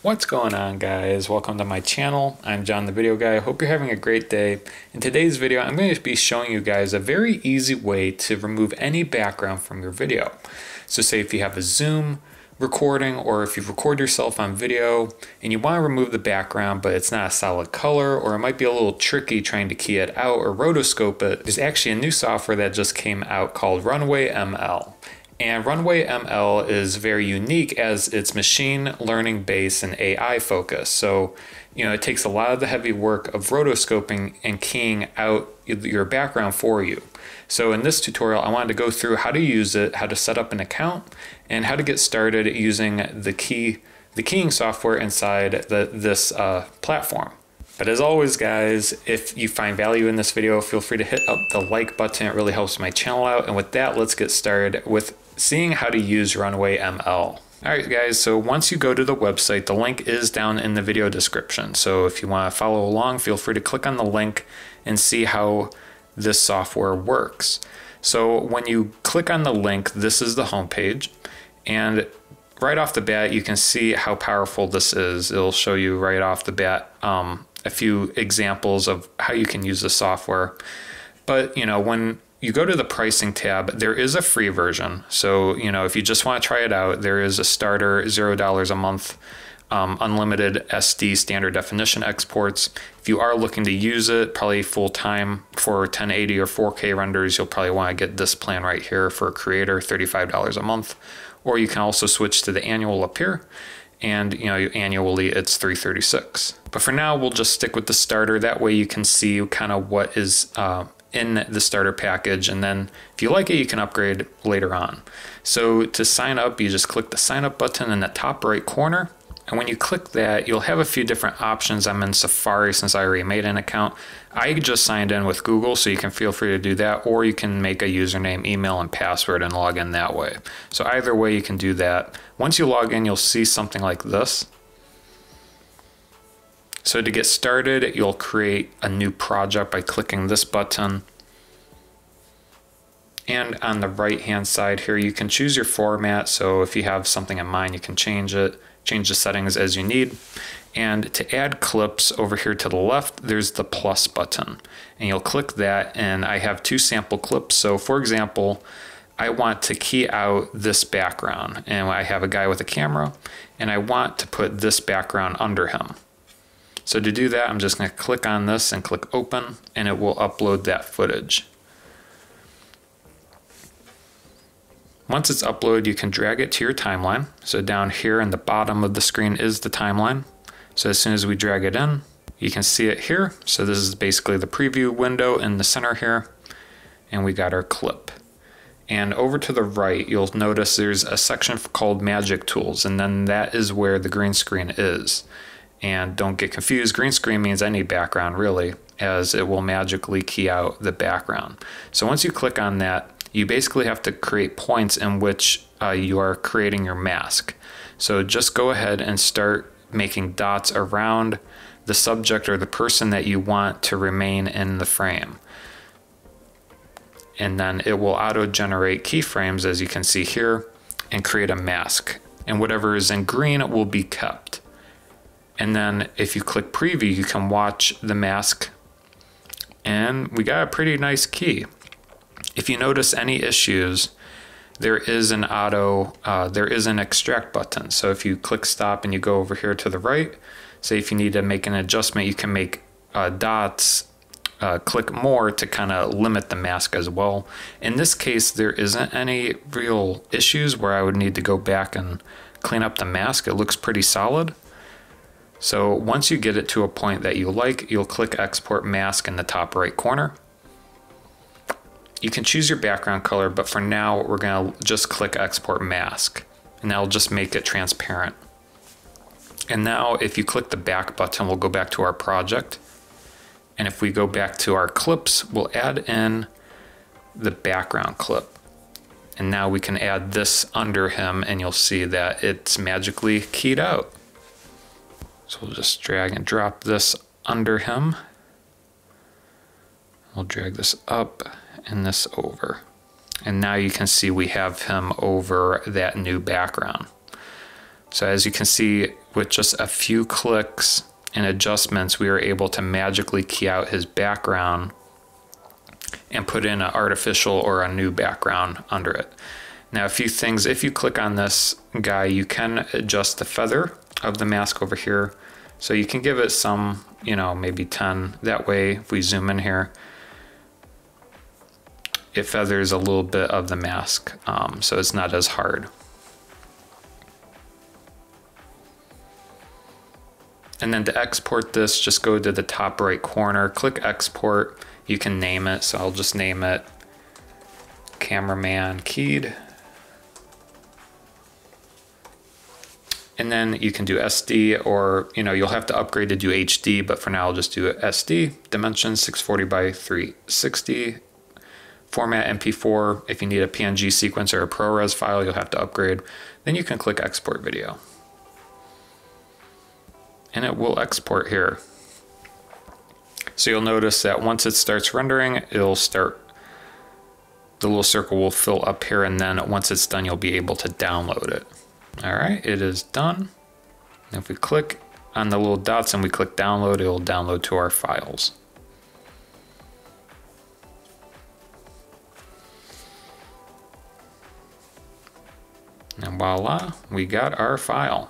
What's going on, guys? Welcome to my channel. I'm John the Video Guy. I hope you're having a great day. In today's video, I'm going to be showing you guys a very easy way to remove any background from your video. So say if you have a Zoom recording or if you record yourself on video and you want to remove the background but it's not a solid color or it might be a little tricky trying to key it out or rotoscope it, there's actually a new software that just came out called Runway ML. And Runway ML is very unique as it's machine learning based and AI focused. So, it takes a lot of the heavy work of rotoscoping and keying out your background for you. So in this tutorial, I wanted to go through how to use it, how to set up an account, and how to get started using the keying software inside this platform. But as always, guys, if you find value in this video, feel free to hit up the like button. It really helps my channel out. And with that, let's get started with seeing how to use Runway ML. All right, guys, so once you go to the website, the link is down in the video description. So if you want to follow along, feel free to click on the link and see how this software works. So when you click on the link, this is the homepage. And right off the bat, you can see how powerful this is. It'll show you right off the bat a few examples of how you can use the software. But when you go to the pricing tab, there is a free version. So if you just want to try it out, there is a starter $0 a month, unlimited SD standard definition exports. If you are looking to use it probably full time for 1080 or 4K renders, you'll probably want to get this plan right here for a creator, $35 a month. Or you can also switch to the annual up here. And annually it's $336. But for now, we'll just stick with the starter. That way you can see kind of what is in the starter package. And then if you like it, you can upgrade later on. So to sign up, you just click the sign up button in the top right corner. And when you click that, you'll have a few different options. I'm in Safari since I already made an account. I just signed in with Google, so you can feel free to do that, or you can make a username, email, and password and log in that way. So either way, you can do that. Once you log in, you'll see something like this. So to get started, you'll create a new project by clicking this button. And on the right-hand side here, you can choose your format. So if you have something in mind, you can change it. Change the settings as you need. And to add clips over here to the left, there's the plus button. And you'll click that, and I have two sample clips. So for example, I want to key out this background. And I have a guy with a camera, and I want to put this background under him. So to do that, I'm just going to click on this and click open, and it will upload that footage. Once it's uploaded, you can drag it to your timeline. So down here in the bottom of the screen is the timeline. So as soon as we drag it in, you can see it here. So this is basically the preview window in the center here. And we got our clip. And over to the right, you'll notice there's a section called Magic Tools. And then that is where the green screen is. And don't get confused, green screen means any background really, as it will magically key out the background. So once you click on that, you basically have to create points in which you are creating your mask. So just go ahead and start making dots around the subject or the person that you want to remain in the frame. And then it will auto-generate keyframes, as you can see here, and create a mask. And whatever is in green will be kept. And then if you click preview, you can watch the mask. And we got a pretty nice key. If you notice any issues, there is an extract button. So if you click stop and you go over here to the right, say if you need to make an adjustment, you can make dots, click more to kind of limit the mask as well. In this case, there isn't any real issues where I would need to go back and clean up the mask. It looks pretty solid. So once you get it to a point that you like, you'll click export mask in the top right corner. You can choose your background color, but for now, we're going to just click export mask, and that'll just make it transparent. And now if you click the back button, we'll go back to our project. And if we go back to our clips, we'll add in the background clip. And now we can add this under him, and you'll see that it's magically keyed out. So we'll just drag and drop this under him. We'll drag this up and this over. And now you can see we have him over that new background. So as you can see, with just a few clicks and adjustments, we were able to magically key out his background and put in an artificial or a new background under it. Now a few things, if you click on this guy, you can adjust the feather of the mask over here. So you can give it some, you know, maybe 10. That way, if we zoom in here, it feathers a little bit of the mask, so it's not as hard. And then to export this, just go to the top right corner, click export. You can name it, so I'll just name it Cameraman Keyed. And then you can do SD, or you know, you'll have to upgrade to do HD, but for now I'll just do SD, dimensions 640 by 360, format MP4. If you need a PNG sequence or a ProRes file, you'll have to upgrade. Then you can click export video. And it will export here. So you'll notice that once it starts rendering, it'll start, the little circle will fill up here, and then once it's done, you'll be able to download it. All right, it is done. And if we click on the little dots and we click download, it'll download to our files. And voila, we got our file.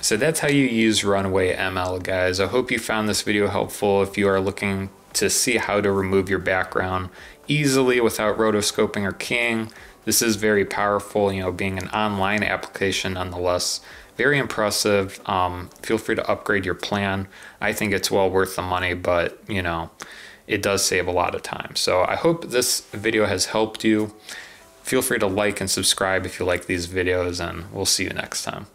So that's how you use Runway ML, guys. I hope you found this video helpful. If you are looking to see how to remove your background easily without rotoscoping or keying, this is very powerful, you know, being an online application nonetheless. Very impressive. Feel free to upgrade your plan. I think it's well worth the money, but you know, it does save a lot of time. So I hope this video has helped you. Feel free to like and subscribe if you like these videos, and we'll see you next time.